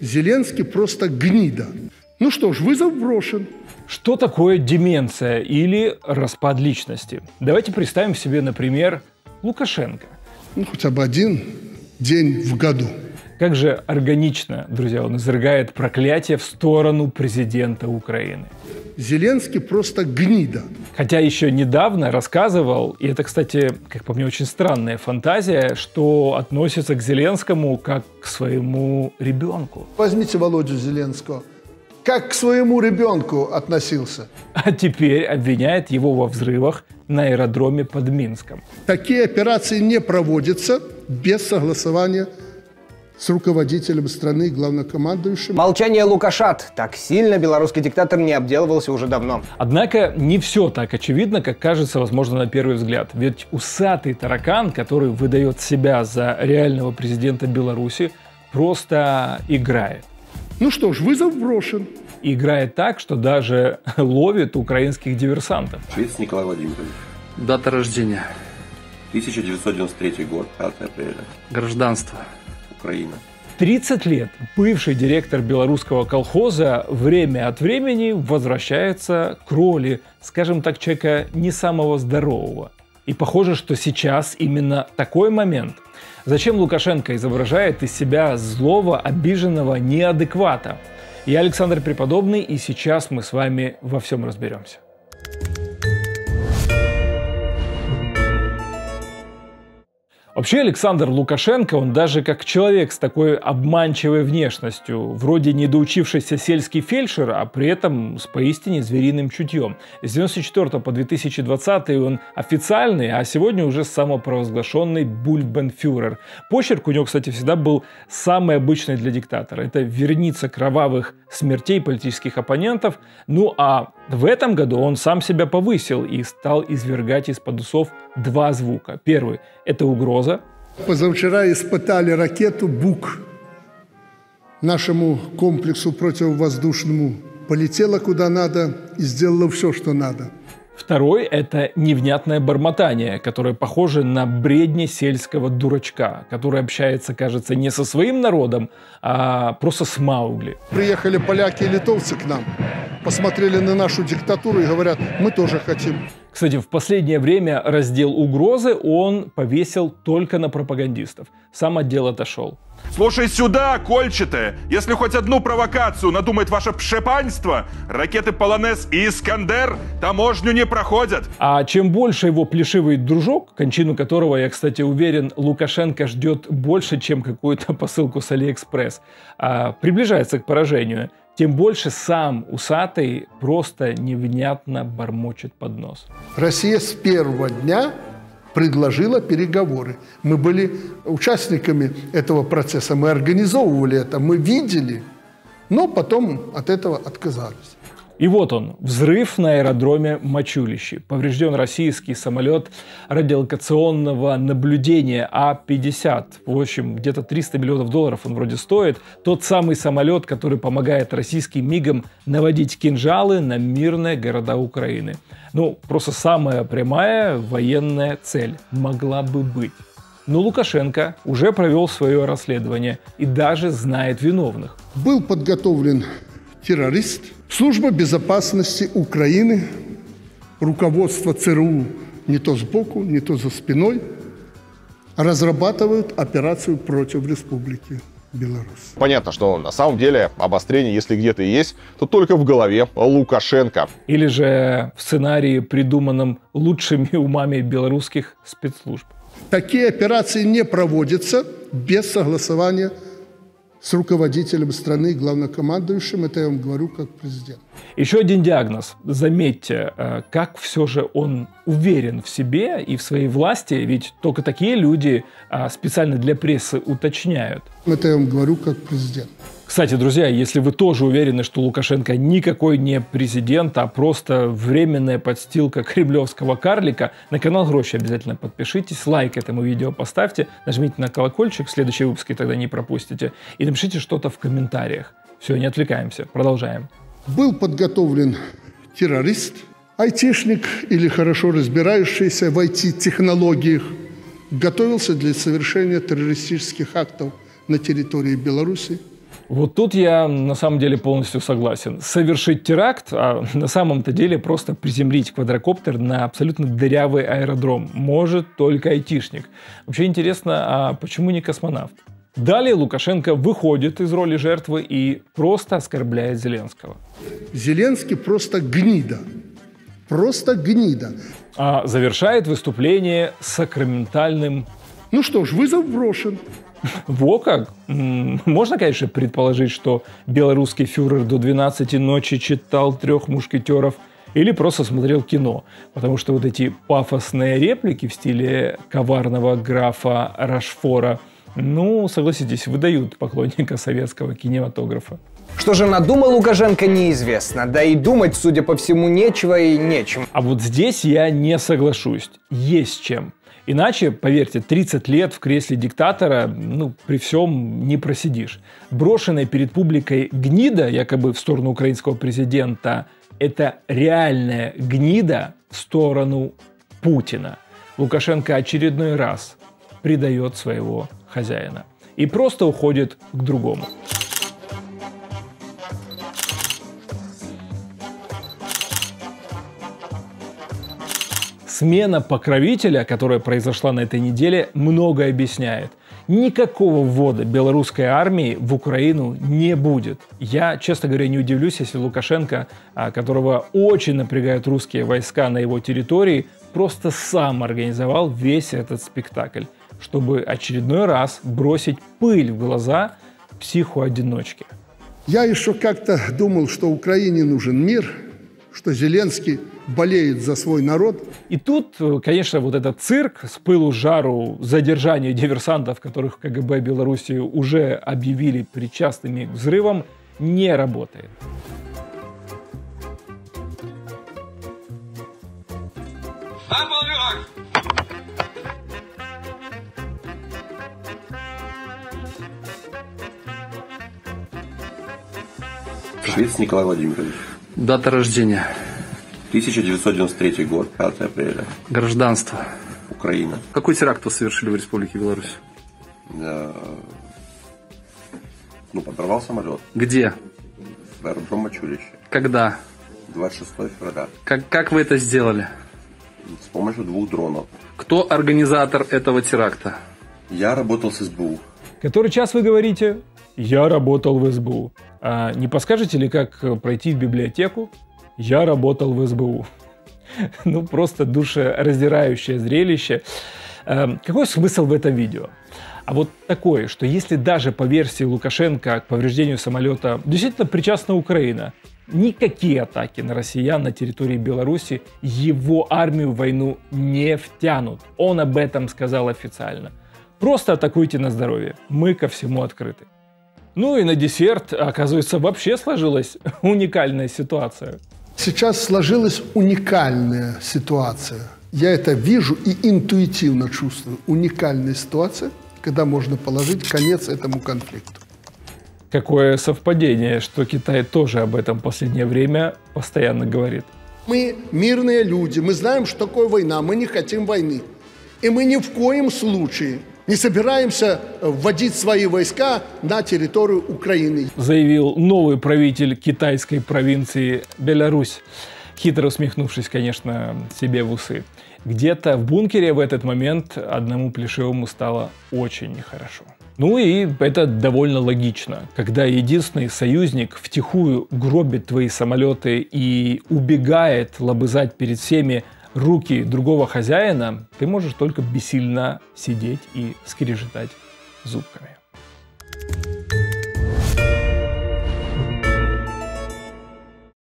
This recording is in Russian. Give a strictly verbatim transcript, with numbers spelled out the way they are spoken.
Зеленский просто гнида. Ну что ж, вызов брошен. Что такое деменция или распад личности? Давайте представим себе, например, Лукашенко. Ну, хотя бы один день в году. Как же органично, друзья, он изрыгает проклятие в сторону президента Украины. Зеленский просто гнида. Хотя еще недавно рассказывал, и это, кстати, как по мне, очень странная фантазия, что относится к Зеленскому как к своему ребенку. Возьмите Володю Зеленского. Как к своему ребенку относился. А теперь обвиняет его во взрывах на аэродроме под Минском. Такие операции не проводятся без согласования с руководителем страны, главнокомандующим. Молчание Лукашат. Так сильно белорусский диктатор не обделывался уже давно. Однако не все так очевидно, как кажется, возможно, на первый взгляд. Ведь усатый таракан, который выдает себя за реального президента Беларуси, просто играет. Ну что ж, вызов брошен. Играет так, что даже ловит украинских диверсантов. Швец Николай Владимирович. Дата рождения. тысяча девятьсот девяносто третий год, пятое апреля. Гражданство. Украина. тридцать лет бывший директор белорусского колхоза время от времени возвращается к роли, скажем так, человека не самого здорового. И похоже, что сейчас именно такой момент. Зачем Лукашенко изображает из себя злого, обиженного неадеквата? Я Александр Преподобный, и сейчас мы с вами во всем разберемся. Вообще, Александр Лукашенко, он даже как человек с такой обманчивой внешностью, вроде недоучившийся сельский фельдшер, а при этом с поистине звериным чутьем. С девяносто четвёртого по две тысячи двадцатый он официальный, а сегодня уже самопровозглашенный бульбенфюрер. Почерк у него, кстати, всегда был самый обычный для диктатора. Это верница кровавых смертей политических оппонентов. Ну а в этом году он сам себя повысил и стал извергать из-под усов два звука. Первый – это угроза. Позавчера испытали ракету «Бук». Нашему комплексу противовоздушному полетела куда надо и сделала все, что надо. Второй – это невнятное бормотание, которое похоже на бредни сельского дурачка, который общается, кажется, не со своим народом, а просто с Маугли. Приехали поляки и литовцы к нам, посмотрели на нашу диктатуру и говорят, мы тоже хотим. Кстати, в последнее время раздел угрозы он повесил только на пропагандистов. Сам отдел отошел. Слушай сюда, кольчатая, если хоть одну провокацию надумает ваше пшепанство, ракеты «Полонез» и «Искандер» таможню не проходят. А чем больше его плешивый дружок, кончину которого, я, кстати, уверен, Лукашенко ждет больше, чем какую-то посылку с «Алиэкспресс», приближается к поражению, тем больше сам усатый просто невнятно бормочет под нос. Россия с первого дня предложила переговоры. Мы были участниками этого процесса, мы организовывали это, мы видели, но потом от этого отказались. И вот он, взрыв на аэродроме Мачулищи. Поврежден российский самолет радиолокационного наблюдения А пятьдесят. В общем, где-то триста миллионов долларов он вроде стоит. Тот самый самолет, который помогает российским мигам наводить кинжалы на мирные города Украины. Ну, просто самая прямая военная цель могла бы быть. Но Лукашенко уже провел свое расследование и даже знает виновных. Был подготовлен террорист. Служба безопасности Украины, руководство ЦРУ не то сбоку, не то за спиной, разрабатывают операцию против Республики Беларусь. Понятно, что на самом деле обострение, если где-то и есть, то только в голове Лукашенко. Или же в сценарии, придуманном лучшими умами белорусских спецслужб. Такие операции не проводятся без согласования с руководителем страны, главнокомандующим, это я вам говорю как президент. Еще один диагноз. Заметьте, как все же он уверен в себе и в своей власти, ведь только такие люди специально для прессы уточняют. Это я вам говорю как президент. Кстати, друзья, если вы тоже уверены, что Лукашенко никакой не президент, а просто временная подстилка кремлевского карлика, на канал Гроши обязательно подпишитесь, лайк этому видео поставьте, нажмите на колокольчик, следующие выпуски тогда не пропустите, и напишите что-то в комментариях. Все, не отвлекаемся, продолжаем. Был подготовлен террорист, айтишник или хорошо разбирающийся в ай ти-технологиях, готовился для совершения террористических актов на территории Беларуси. Вот тут я на самом деле полностью согласен. Совершить теракт, а на самом-то деле просто приземлить квадрокоптер на абсолютно дырявый аэродром может только айтишник. Вообще интересно, а почему не космонавт? Далее Лукашенко выходит из роли жертвы и просто оскорбляет Зеленского. Зеленский просто гнида. Просто гнида. А завершает выступление сакраментальным... Ну что ж, вызов брошен. Во как? Можно, конечно, предположить, что белорусский фюрер до двенадцати ночи читал «Трех мушкетеров» или просто смотрел кино. Потому что вот эти пафосные реплики в стиле коварного графа Рашфора, ну, согласитесь, выдают поклонника советского кинематографа. Что же надумал Лукашенко, неизвестно. Да и думать, судя по всему, нечего и нечем. А вот здесь я не соглашусь. Есть чем. Иначе, поверьте, тридцать лет в кресле диктатора, ну, при всем не просидишь. Брошенная перед публикой гнида, якобы в сторону украинского президента, это реальная гнида в сторону Путина. Лукашенко очередной раз предает своего хозяина и просто уходит к другому. Смена покровителя, которая произошла на этой неделе, многое объясняет. Никакого ввода белорусской армии в Украину не будет. Я, честно говоря, не удивлюсь, если Лукашенко, которого очень напрягают русские войска на его территории, просто сам организовал весь этот спектакль, чтобы очередной раз бросить пыль в глаза психоодиночке. Я еще как-то думал, что Украине нужен мир, что Зеленский болеет за свой народ. И тут, конечно, вот этот цирк с пылу жару задержанию диверсантов, которых ка гэ бэ Беларуси уже объявили причастными к взрывам, не работает. Швец Николай Владимирович. Дата рождения. тысяча девятьсот девяносто третий год, пятое апреля. Гражданство. Украина. Какой теракт вы совершили в Республике Беларусь? Да. Ну, подорвал самолет. Где? В аэродром Мачулищи. Когда? двадцать шестого февраля. Как, как вы это сделали? С помощью двух дронов. Кто организатор этого теракта? Я работал с эс бэ у. Который час вы говорите? Я работал в эс бэ у. А не подскажете ли, как пройти в библиотеку? Я работал в эс бэ у. Ну, просто душераздирающее зрелище. Какой смысл в этом видео? А вот такое, что если даже по версии Лукашенко к повреждению самолета действительно причастна Украина, никакие атаки на россиян на территории Беларуси его армию в войну не втянут. Он об этом сказал официально. Просто атакуйте на здоровье. Мы ко всему открыты. Ну и на десерт, оказывается, вообще сложилась уникальная ситуация. Сейчас сложилась уникальная ситуация. Я это вижу и интуитивно чувствую. Уникальная ситуация, когда можно положить конец этому конфликту. Какое совпадение, что Китай тоже об этом в последнее время постоянно говорит. Мы мирные люди, мы знаем, что такое война, мы не хотим войны. И мы ни в коем случае не собираемся вводить свои войска на территорию Украины. Заявил новый правитель китайской провинции Беларусь, хитро усмехнувшись, конечно, себе в усы. Где-то в бункере в этот момент одному плешивому стало очень нехорошо. Ну и это довольно логично. Когда единственный союзник втихую гробит твои самолеты и убегает лобызать перед всеми руки другого хозяина, ты можешь только бессильно сидеть и скрежетать зубками.